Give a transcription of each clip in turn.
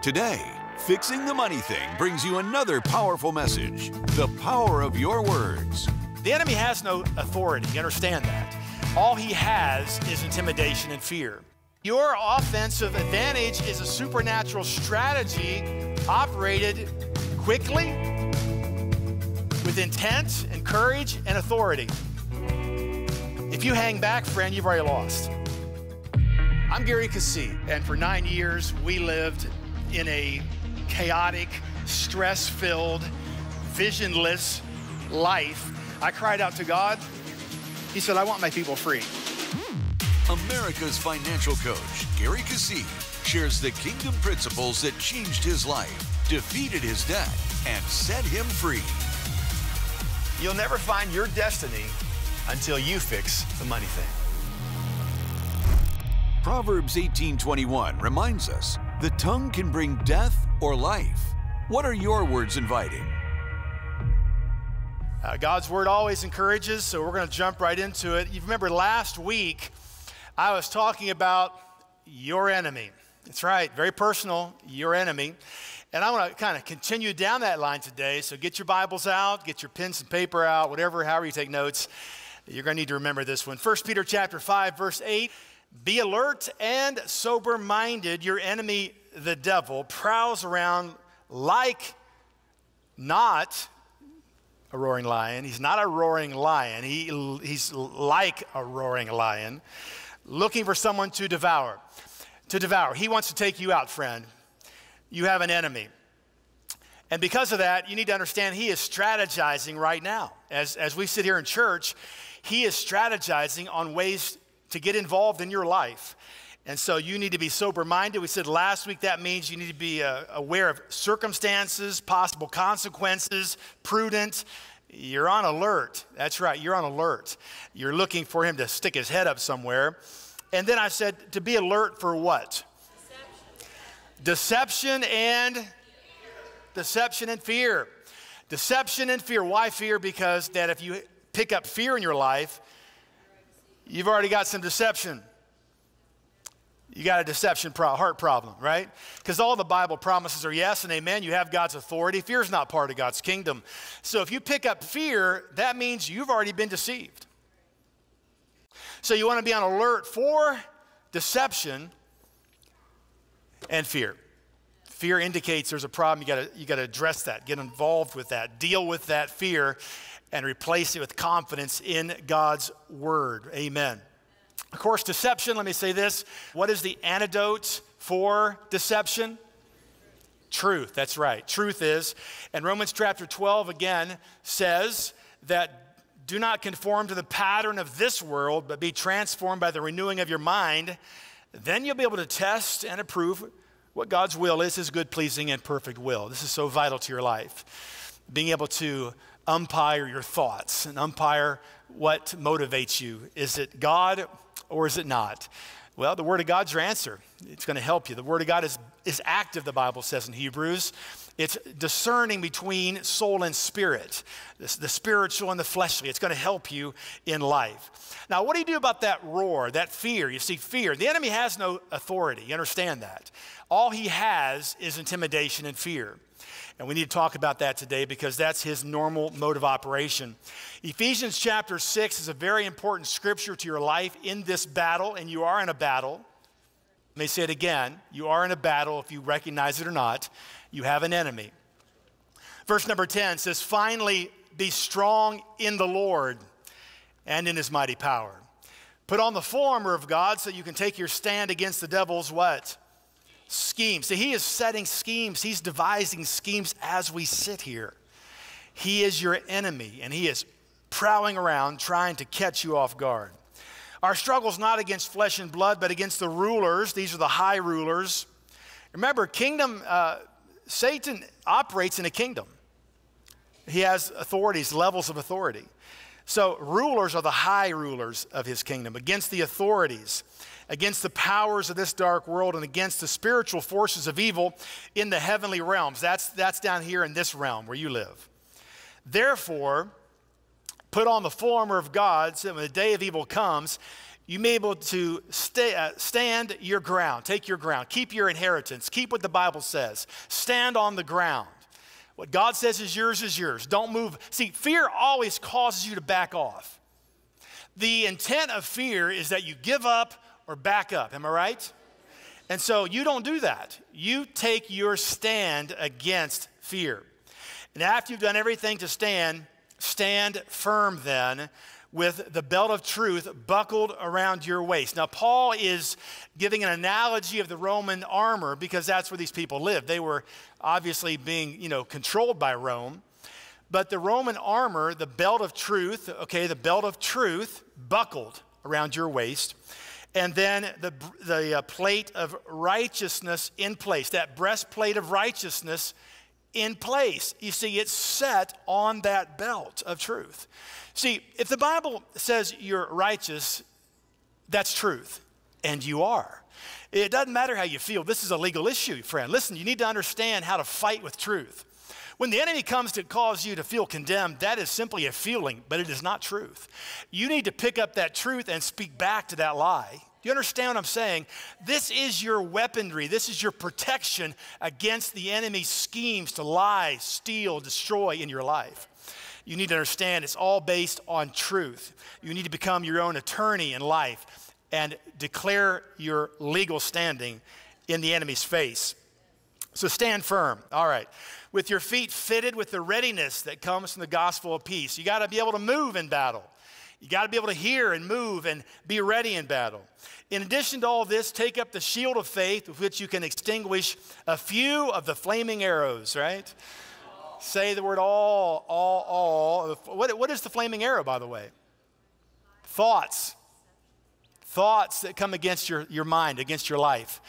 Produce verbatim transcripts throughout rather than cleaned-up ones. Today, Fixing the Money Thing brings you another powerful message, the power of your words. The enemy has no authority, you understand that. All he has is intimidation and fear. Your offensive advantage is a supernatural strategy operated quickly, with intent and courage and authority. If you hang back, friend, you've already lost. I'm Gary Keesee, and for nine years, we lived in a chaotic, stress-filled, visionless life. I cried out to God. He said, I want my people free. America's financial coach, Gary Keesee, shares the kingdom principles that changed his life, defeated his debt, and set him free. You'll never find your destiny until you fix the money thing. Proverbs eighteen twenty-one reminds us, the tongue can bring death or life. What are your words inviting? Uh, God's word always encourages, so we're going to jump right into it. You remember last week, I was talking about your enemy. That's right, very personal, your enemy. And I want to kind of continue down that line today, so get your Bibles out, get your pens and paper out, whatever, however you take notes. You're going to need to remember this one. First Peter chapter five, verse eight, be alert and sober-minded. Your enemy, the devil, prowls around like not a roaring lion. He's not a roaring lion. He, he's like a roaring lion, looking for someone to devour, to devour. He wants to take you out, friend. You have an enemy. And because of that, you need to understand he is strategizing right now. As, as we sit here in church, he is strategizing on ways to get involved in your life. And so you need to be sober-minded. We said last week that means you need to be uh, aware of circumstances, possible consequences, prudent. You're on alert. That's right, you're on alert. You're looking for him to stick his head up somewhere. And then I said to be alert for what? Deception and fear. Deception and fear. Deception and fear. Why fear? Because that if you pick up fear in your life, you've already got some deception. You got a deception pro- heart problem, right? Because all the Bible promises are yes and amen. You have God's authority. Fear is not part of God's kingdom. So if you pick up fear, that means you've already been deceived. So you want to be on alert for deception and fear. Fear indicates there's a problem. You gotta, you gotta address that, get involved with that, deal with that fear, and replace it with confidence in God's word. Amen. Of course, deception, let me say this. What is the antidote for deception? Truth, that's right. Truth is, and Romans chapter twelve again says that do not conform to the pattern of this world, but be transformed by the renewing of your mind. Then you'll be able to test and approve what God's will is, his good, pleasing, and perfect will. This is so vital to your life. Being able to umpire your thoughts and umpire what motivates you. Is it God or is it not? Well, the Word of God's your answer. It's going to help you. The Word of God is, is active, the Bible says in Hebrews. It's discerning between soul and spirit, the, the spiritual and the fleshly. It's going to help you in life. Now, what do you do about that roar, that fear? You see, fear. The enemy has no authority. You understand that. All he has is intimidation and fear. And we need to talk about that today because that's his normal mode of operation. Ephesians chapter six is a very important scripture to your life in this battle, and you are in a battle. Let me say it again. You are in a battle if you recognize it or not. You have an enemy. Verse number ten says, finally, be strong in the Lord and in his mighty power. Put on the full armor of God so you can take your stand against the devil's what? Schemes. See, he is setting schemes. He's devising schemes as we sit here. He is your enemy, and he is prowling around trying to catch you off guard. Our struggle is not against flesh and blood, but against the rulers. These are the high rulers. Remember, kingdom, uh, Satan operates in a kingdom. He has authorities, levels of authority. So rulers are the high rulers of his kingdom, against the authorities, against the powers of this dark world, and against the spiritual forces of evil in the heavenly realms. That's, that's down here in this realm where you live. Therefore, put on the full armor of God so that when the day of evil comes, you may be able to stay, uh, stand your ground, take your ground, keep your inheritance, keep what the Bible says, stand on the ground. What God says is yours is yours. Don't move. See, fear always causes you to back off. The intent of fear is that you give up or back up. Am I right? And so you don't do that. You take your stand against fear. And after you've done everything to stand, stand firm then with the belt of truth buckled around your waist. Now, Paul is giving an analogy of the Roman armor because that's where these people lived. They were obviously being, you know, controlled by Rome. But the Roman armor, the belt of truth, okay, the belt of truth buckled around your waist. And then the, the uh, plate of righteousness in place, that breastplate of righteousness in place. You see, it's set on that belt of truth. See, if the Bible says you're righteous, that's truth, and you are. It doesn't matter how you feel. This is a legal issue, friend. Listen, you need to understand how to fight with truth. When the enemy comes to cause you to feel condemned, that is simply a feeling, but it is not truth. You need to pick up that truth and speak back to that lie. Do you understand what I'm saying? This is your weaponry. This is your protection against the enemy's schemes to lie, steal, destroy in your life. You need to understand it's all based on truth. You need to become your own attorney in life and declare your legal standing in the enemy's face. So stand firm. All right. With your feet fitted with the readiness that comes from the gospel of peace. You got to be able to move in battle. You got to be able to hear and move and be ready in battle. In addition to all this, take up the shield of faith with which you can extinguish a few of the flaming arrows, right? All. Say the word all, all, all. What, what is the flaming arrow, by the way? Thoughts. Thoughts that come against your, your mind, against your life.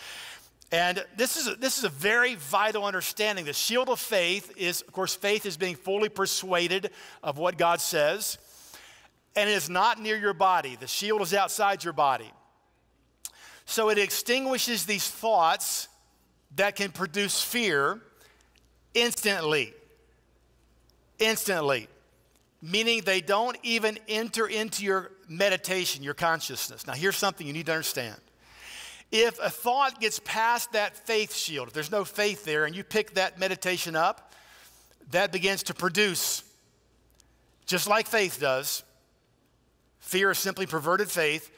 And this is, a, this is a very vital understanding. The shield of faith is, of course, faith is being fully persuaded of what God says. And it is not near your body. The shield is outside your body. So it extinguishes these thoughts that can produce fear instantly. Instantly. Meaning they don't even enter into your meditation, your consciousness. Now, here's something you need to understand. If a thought gets past that faith shield, if there's no faith there and you pick that meditation up, that begins to produce, just like faith does. Fear is simply perverted faith.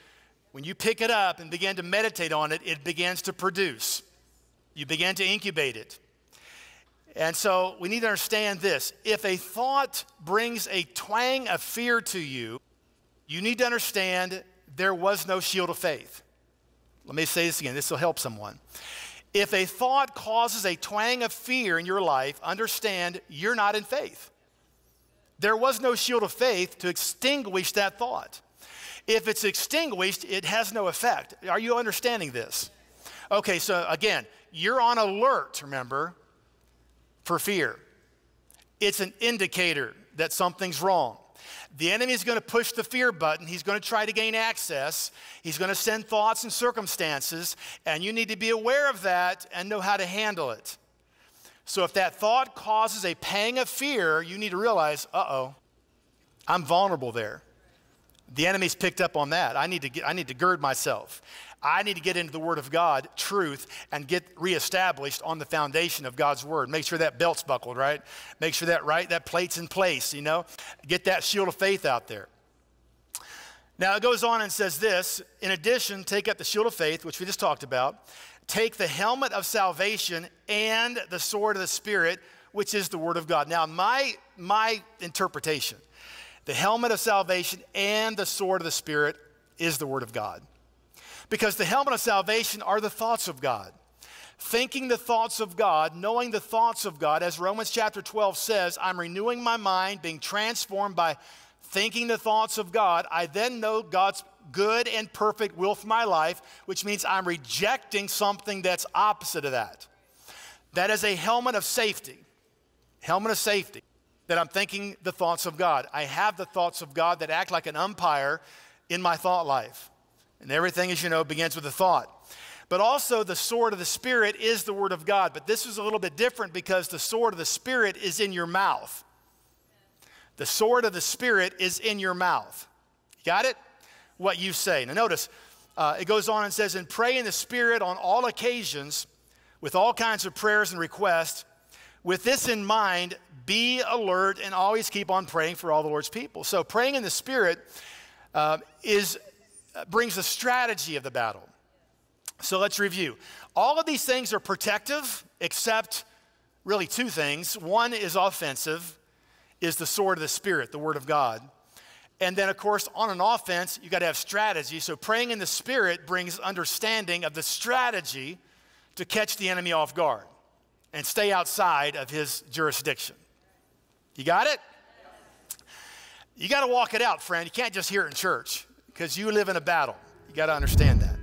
When you pick it up and begin to meditate on it, it begins to produce. You begin to incubate it. And so we need to understand this. If a thought brings a twang of fear to you, you need to understand there was no shield of faith. Let me say this again. This will help someone. If a thought causes a twang of fear in your life, understand you're not in faith. There was no shield of faith to extinguish that thought. If it's extinguished, it has no effect. Are you understanding this? Okay, so again, you're on alert, remember, for fear. It's an indicator that something's wrong. The enemy is going to push the fear button. He's going to try to gain access. He's going to send thoughts and circumstances, and you need to be aware of that and know how to handle it. So if that thought causes a pang of fear, you need to realize, uh-oh, I'm vulnerable there. The enemy's picked up on that. I need to get, I need to gird myself. I need to get into the Word of God, truth, and get reestablished on the foundation of God's Word. Make sure that belt's buckled, right? Make sure that, right, that plate's in place, you know? Get that shield of faith out there. Now, it goes on and says this, in addition, take up the shield of faith, which we just talked about. Take the helmet of salvation and the sword of the Spirit, which is the Word of God. Now, my, my interpretation, the helmet of salvation and the sword of the Spirit is the Word of God. Because the helmet of salvation are the thoughts of God. Thinking the thoughts of God, knowing the thoughts of God, as Romans chapter twelve says, I'm renewing my mind, being transformed by thinking the thoughts of God. I then know God's good and perfect will for my life, which means I'm rejecting something that's opposite of that. That is a helmet of safety. Helmet of safety. That I'm thinking the thoughts of God. I have the thoughts of God that act like an umpire in my thought life. And everything, as you know, begins with a thought. But also the sword of the Spirit is the Word of God. But this is a little bit different because the sword of the Spirit is in your mouth. The sword of the Spirit is in your mouth. You got it? what you say. Now notice, uh, it goes on and says, and pray in the Spirit on all occasions with all kinds of prayers and requests. With this in mind, be alert and always keep on praying for all the Lord's people. So praying in the Spirit uh, is, uh, brings the strategy of the battle. So let's review. All of these things are protective, except really two things. One is offensive, is the sword of the Spirit, the Word of God. And then, of course, on an offense, you got to have strategy. So praying in the Spirit brings understanding of the strategy to catch the enemy off guard and stay outside of his jurisdiction. You got it? You got to walk it out, friend. You can't just hear it in church because you live in a battle. You got to understand that.